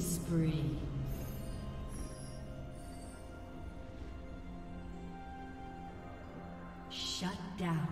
Spree. Shut down.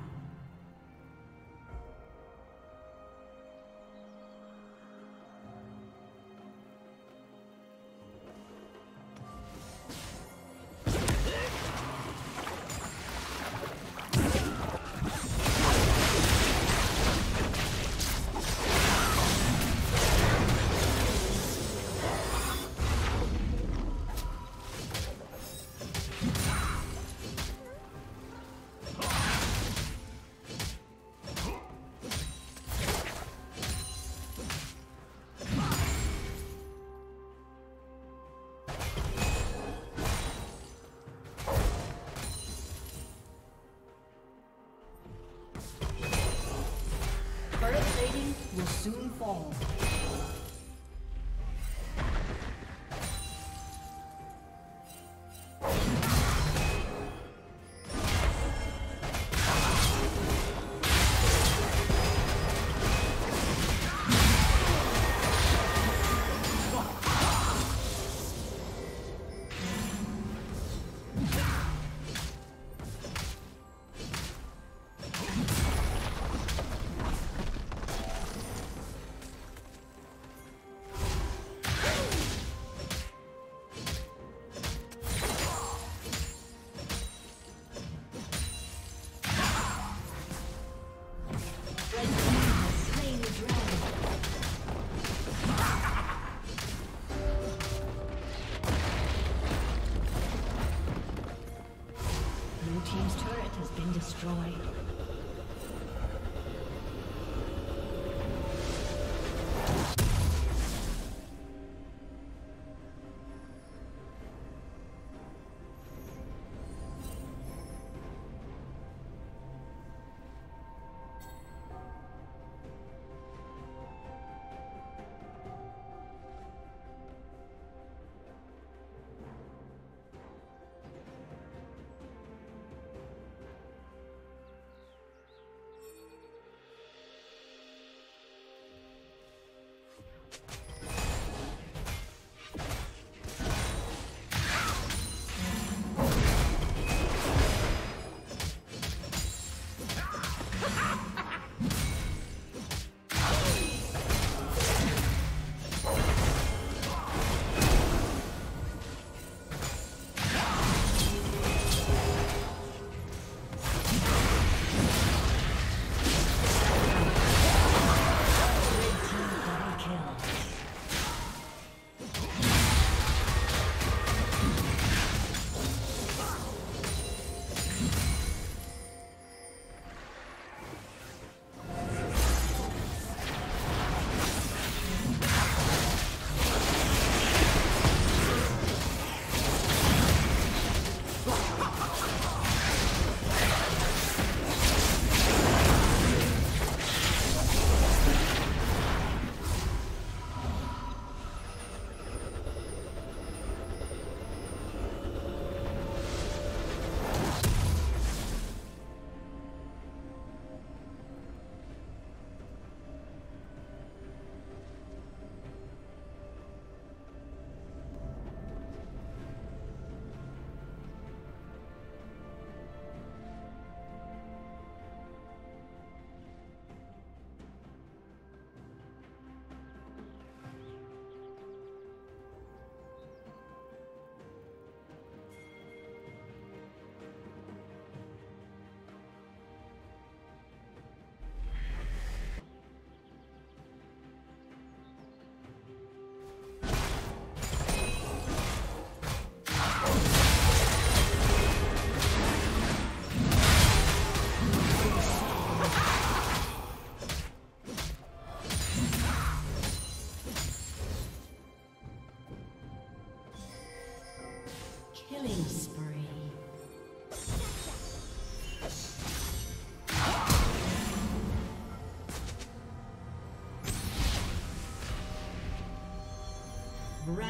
will soon fall.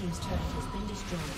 Team's turret has been destroyed.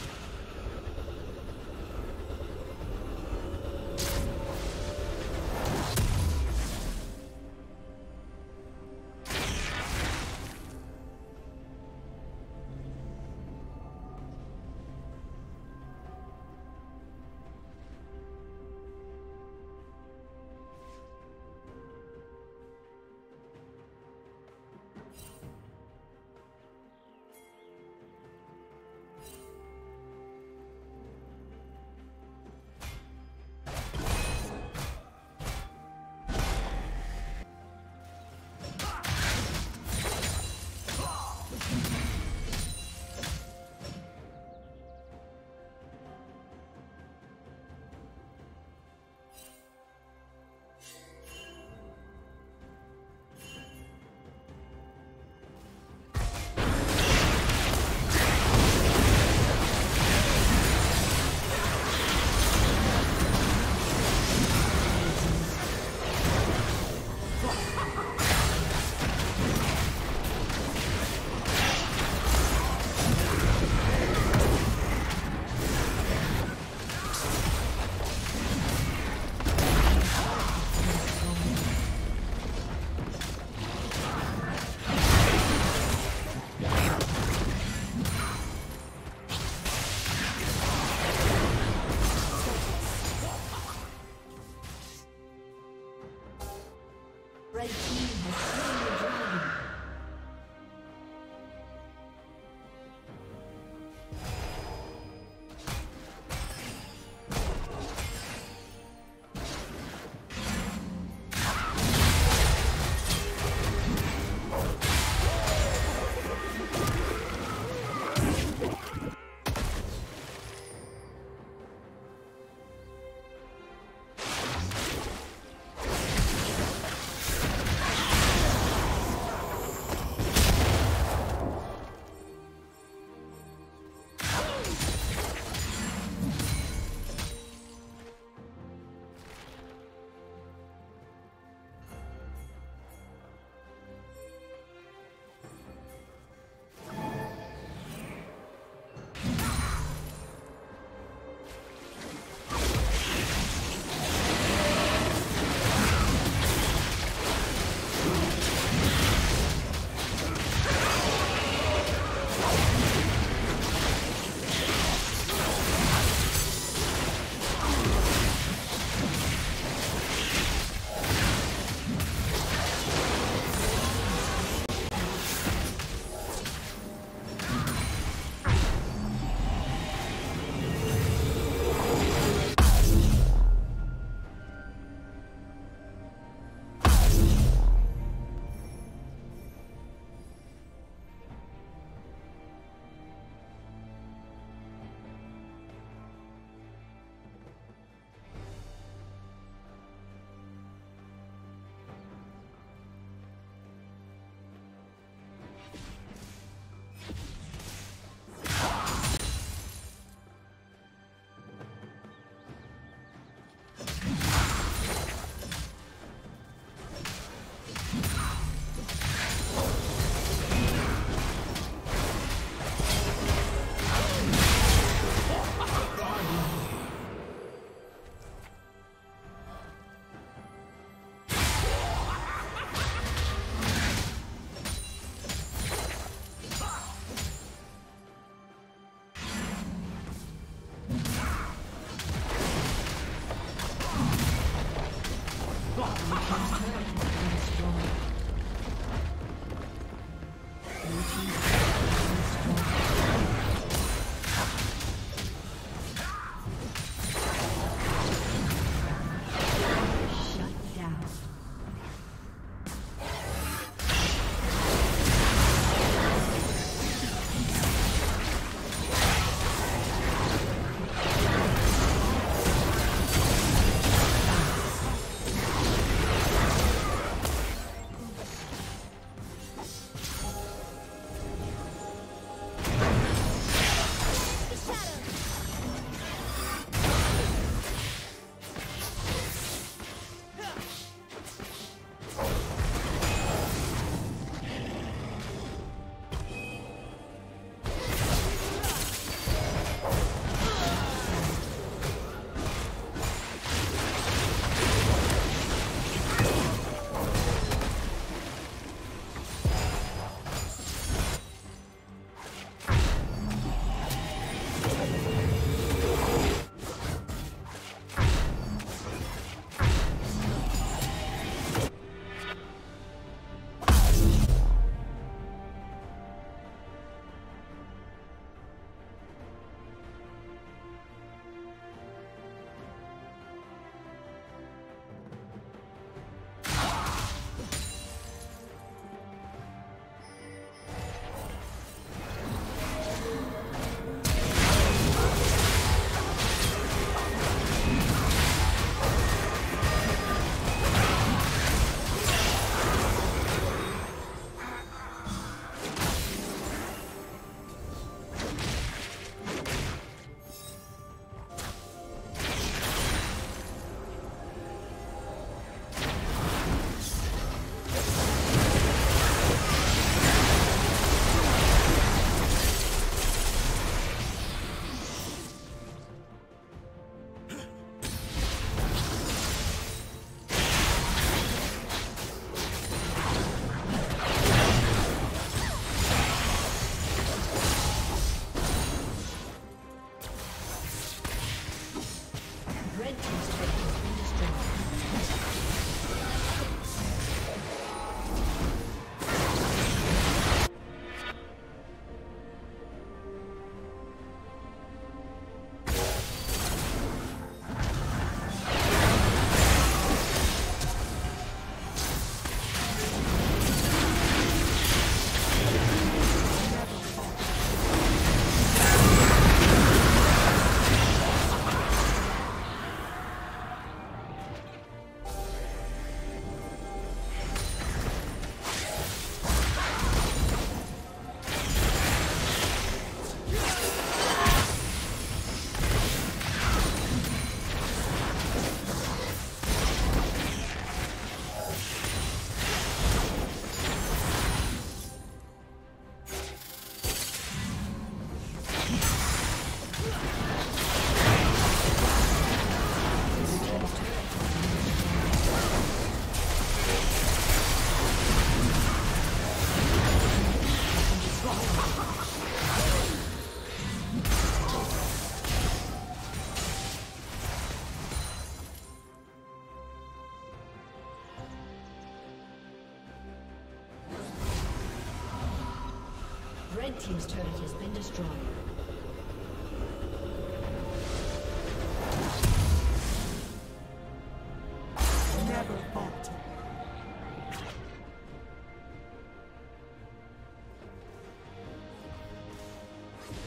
Red Team's turret has been destroyed.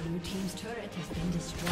Blue Team's turret has been destroyed.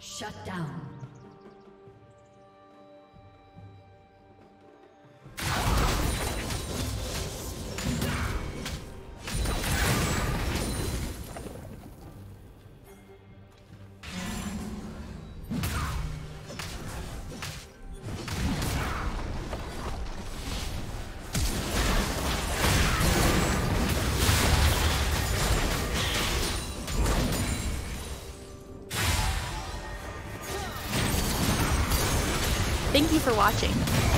Shut down. Thank you for watching.